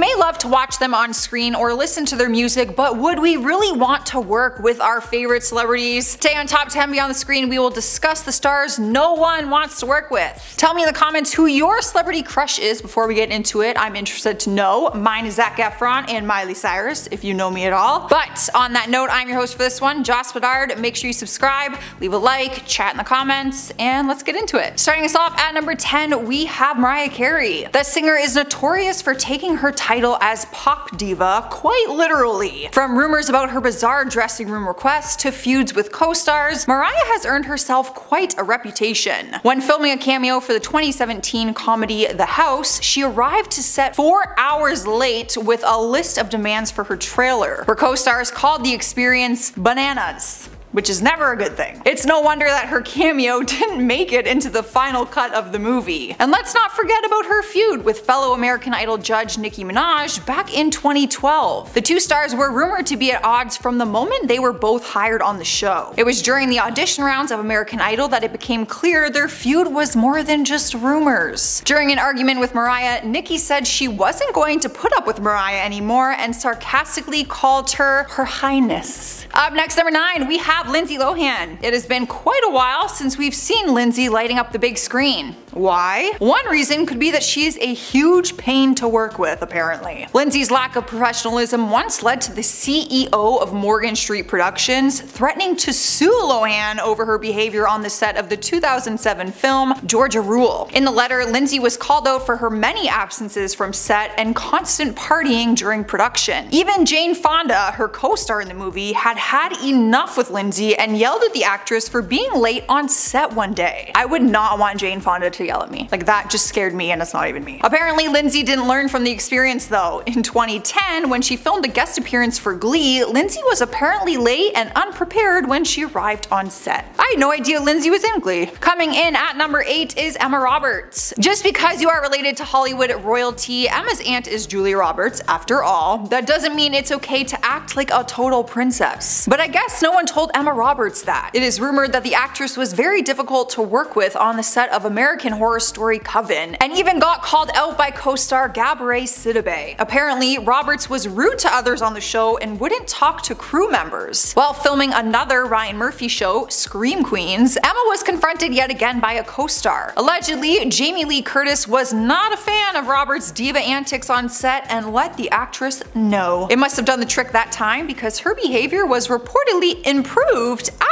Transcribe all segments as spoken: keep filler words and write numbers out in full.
may love to watch them on screen or listen to their music, but would we really want to work with our favorite celebrities? Today on Top ten Beyond the Screen, we will discuss the stars no one wants to work with. Tell me in the comments who your celebrity crush is before we get into it. I'm interested to know. Mine is Zac Efron and Miley Cyrus, if you know me at all. But on that note, I'm your host for this one, Joss Bedard. Make sure you subscribe, leave a like, chat in the comments, and let's get into it. Starting us off at number ten, we have Mariah Carey. The singer is notorious for taking her title as pop diva quite literally. From rumors about her bizarre dressing room requests to feuds with co-stars, Mariah has earned herself quite a reputation. When filming a cameo for the twenty seventeen comedy The House, she arrived to set four hours late with a list of demands for her trailer. Her co-stars called the experience bananas, which is never a good thing. It's no wonder that her cameo didn't make it into the final cut of the movie. And let's not forget about her feud with fellow American Idol judge Nicki Minaj back in twenty twelve. The two stars were rumored to be at odds from the moment they were both hired on the show. It was during the audition rounds of American Idol that it became clear their feud was more than just rumors. During an argument with Mariah, Nicki said she wasn't going to put up with Mariah anymore and sarcastically called her Her Highness. Up next, number nine, we have Lindsay Lohan. It has been quite a while since we've seen Lindsay lighting up the big screen. Why? One reason could be that she is a huge pain to work with, apparently. Lindsay's lack of professionalism once led to the C E O of Morgan Street Productions threatening to sue Lohan over her behavior on the set of the two thousand seven film Georgia Rule. In the letter, Lindsay was called out for her many absences from set and constant partying during production. Even Jane Fonda, her co-star in the movie, had had enough with Lindsay and yelled at the actress for being late on set one day. I would not want Jane Fonda to yell at me. Like, that just scared me, and it's not even me. Apparently Lindsay didn't learn from the experience though. In twenty ten, when she filmed a guest appearance for Glee, Lindsay was apparently late and unprepared when she arrived on set. I had no idea Lindsay was in Glee. Coming in at number eight is Emma Roberts. Just because you are related to Hollywood royalty, Emma's aunt is Julia Roberts after all. That doesn't mean it's okay to act like a total princess. But I guess no one told Emma Emma Roberts that. It is rumored that the actress was very difficult to work with on the set of American Horror Story: Coven, and even got called out by co-star Gabourey Sidibe. Apparently, Roberts was rude to others on the show and wouldn't talk to crew members. While filming another Ryan Murphy show, Scream Queens, Emma was confronted yet again by a co-star. Allegedly, Jamie Lee Curtis was not a fan of Roberts' diva antics on set and let the actress know. It must have done the trick that time, because her behavior was reportedly improved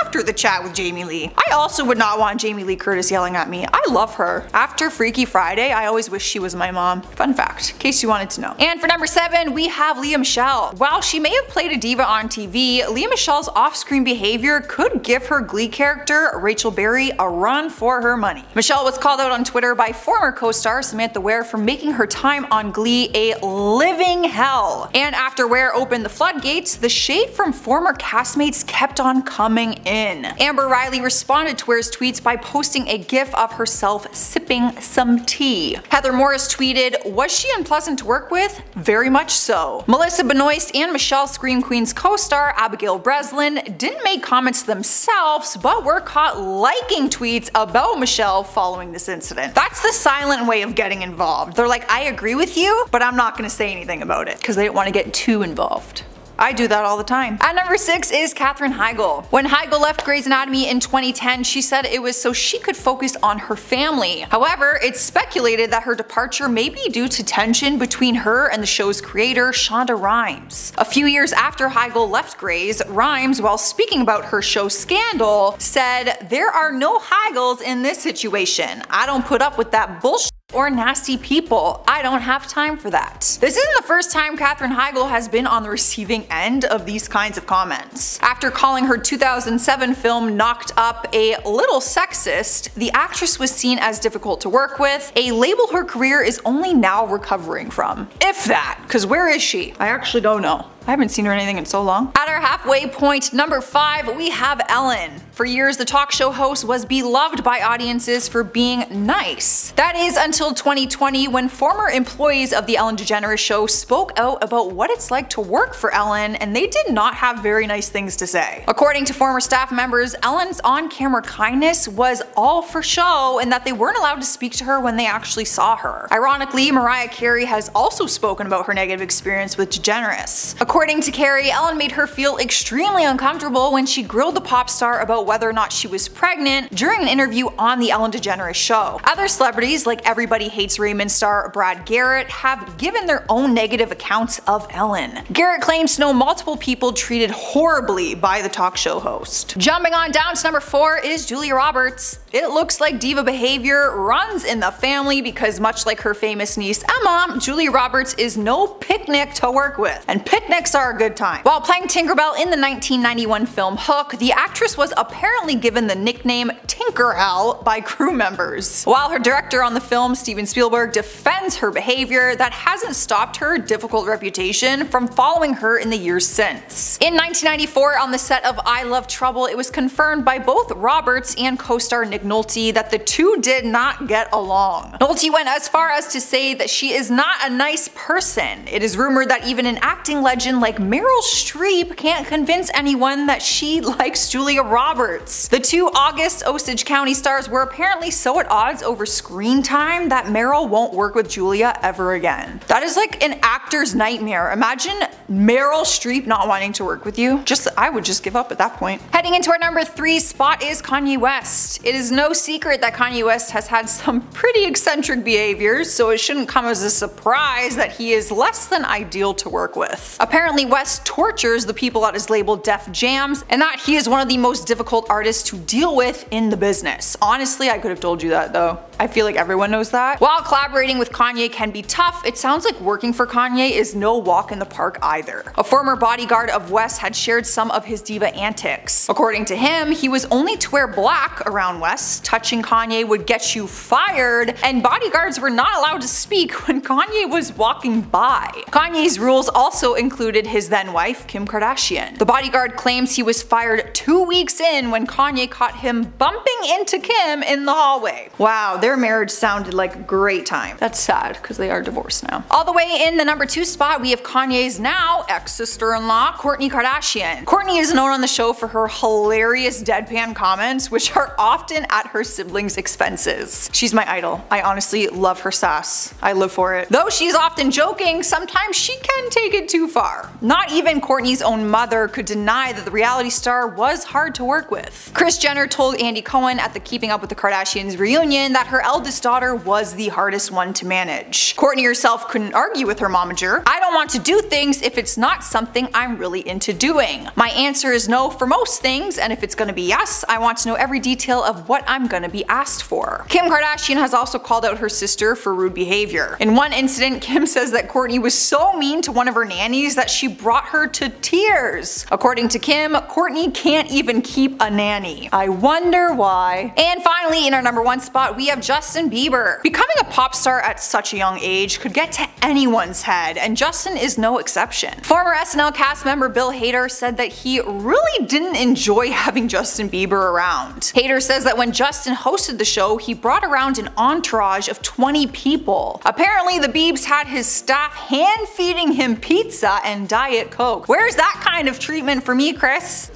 after the chat with Jamie Lee. I also would not want Jamie Lee Curtis yelling at me. I love her. After Freaky Friday, I always wish she was my mom. Fun fact, in case you wanted to know. And for number seven, we have Lea Michele. While she may have played a diva on T V, Lea Michele's off-screen behavior could give her Glee character, Rachel Berry, a run for her money. Michele was called out on Twitter by former co-star Samantha Ware for making her time on Glee a living hell. And after Ware opened the floodgates, the shade from former castmates kept on coming in. Amber Riley responded to Ware's tweets by posting a gif of herself sipping some tea. Heather Morris tweeted, "Was she unpleasant to work with? Very much so." Melissa Benoist and Michelle's Scream Queens co-star Abigail Breslin didn't make comments themselves, but were caught liking tweets about Michele following this incident. That's the silent way of getting involved. They're like, I agree with you, but I'm not gonna say anything about it, because they didn't want to get too involved. I do that all the time. At number six is Katherine Heigl. When Heigl left Grey's Anatomy in twenty ten, she said it was so she could focus on her family. However, it's speculated that her departure may be due to tension between her and the show's creator, Shonda Rhimes. A few years after Heigl left Grey's, Rhimes, while speaking about her show scandal, said, "There are no Heigls in this situation. I don't put up with that bullshit or nasty people. I don't have time for that." This isn't the first time Katherine Heigl has been on the receiving end of these kinds of comments. After calling her two thousand seven film Knocked Up a little sexist, the actress was seen as difficult to work with, a label her career is only now recovering from. If that, because where is she? I actually don't know. I haven't seen her in anything in so long. At our halfway point, number five, we have Ellen. For years, the talk show host was beloved by audiences for being nice. That is until twenty twenty, when former employees of The Ellen DeGeneres Show spoke out about what it's like to work for Ellen, and they did not have very nice things to say. According to former staff members, Ellen's on-camera kindness was all for show, and that they weren't allowed to speak to her when they actually saw her. Ironically, Mariah Carey has also spoken about her negative experience with DeGeneres. According to Carey, Ellen made her feel extremely uncomfortable when she grilled the pop star about whether or not she was pregnant during an interview on The Ellen DeGeneres Show. Other celebrities, like Everybody Hates Raymond star Brad Garrett, have given their own negative accounts of Ellen. Garrett claims to know multiple people treated horribly by the talk show host. Jumping on down to number four is Julia Roberts. It looks like diva behavior runs in the family because, much like her famous niece Emma, Julia Roberts is no picnic to work with, and picnics are a good time. While playing Tinkerbell in the nineteen ninety-one film Hook, the actress was apparently given the nickname Tinkerhell by crew members. While her director on the film, Steven Spielberg, defends her behavior, that hasn't stopped her difficult reputation from following her in the years since. In nineteen ninety-four, on the set of I Love Trouble, it was confirmed by both Roberts and co-star Nick Nolte that the two did not get along. Nolte went as far as to say that she is not a nice person. It is rumored that even an acting legend like Meryl Streep can't convince anyone that she likes Julia Roberts. The two August Osage County stars were apparently so at odds over screen time that Meryl won't work with Julia ever again. That is like an actor's nightmare. Imagine Meryl Streep not wanting to work with you. Just, I would just give up at that point. Heading into our number three spot is Kanye West. It is It's no secret that Kanye West has had some pretty eccentric behaviors, so it shouldn't come as a surprise that he is less than ideal to work with. Apparently, West tortures the people at his label Def Jams, and that he is one of the most difficult artists to deal with in the business. Honestly, I could have told you that though. I feel like everyone knows that. While collaborating with Kanye can be tough, it sounds like working for Kanye is no walk in the park either. A former bodyguard of West had shared some of his diva antics. According to him, he was only to wear black around West. Touching Kanye would get you fired, and bodyguards were not allowed to speak when Kanye was walking by. Kanye's rules also included his then-wife, Kim Kardashian. The bodyguard claims he was fired two weeks in when Kanye caught him bumping into Kim in the hallway. Wow, their marriage sounded like a great time. That's sad, because they are divorced now. All the way in the number two spot, we have Kanye's now ex-sister-in-law, Kourtney Kardashian. Kourtney is known on the show for her hilarious deadpan comments, which are often at her siblings' expenses. She's my idol. I honestly love her sass. I live for it. Though she's often joking, sometimes she can take it too far. Not even Kourtney's own mother could deny that the reality star was hard to work with. Kris Jenner told Andy Cohen at the Keeping Up with the Kardashians reunion that her eldest daughter was the hardest one to manage. Kourtney herself couldn't argue with her momager. I don't want to do things if it's not something I'm really into doing. My answer is no for most things, and if it's gonna be yes, I want to know every detail of what What I'm gonna be asked for. Kim Kardashian has also called out her sister for rude behavior. In one incident, Kim says that Kourtney was so mean to one of her nannies that she brought her to tears. According to Kim, Kourtney can't even keep a nanny. I wonder why. And finally, in our number one spot, we have Justin Bieber. Becoming a pop star at such a young age could get to anyone's head, and Justin is no exception. Former S N L cast member Bill Hader said that he really didn't enjoy having Justin Bieber around. Hader says that when When Justin hosted the show, he brought around an entourage of twenty people. Apparently, the Biebs had his staff hand feeding him pizza and Diet Coke. Where's that kind of treatment for me, Chris?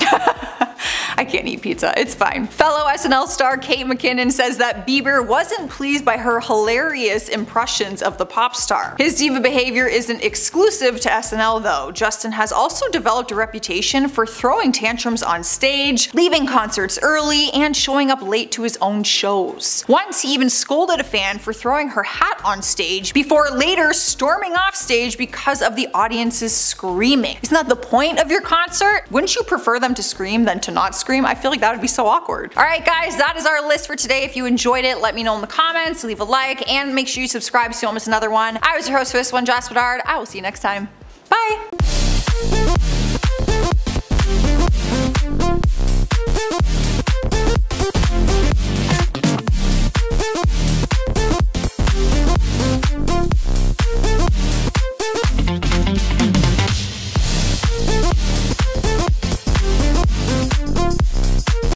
I can't eat pizza, it's fine. Fellow S N L star Kate McKinnon says that Bieber wasn't pleased by her hilarious impressions of the pop star. His diva behavior isn't exclusive to S N L though. Justin has also developed a reputation for throwing tantrums on stage, leaving concerts early, and showing up late to his own shows. Once he even scolded a fan for throwing her hat on stage before later storming off stage because of the audience's screaming. Isn't that the point of your concert? Wouldn't you prefer them to scream than to not scream? I feel like that would be so awkward. Alright guys, that is our list for today. If you enjoyed it, let me know in the comments, leave a like, and make sure you subscribe so you don't miss another one. I was your host for this one, Jocelyn Bedard. I will see you next time. Bye!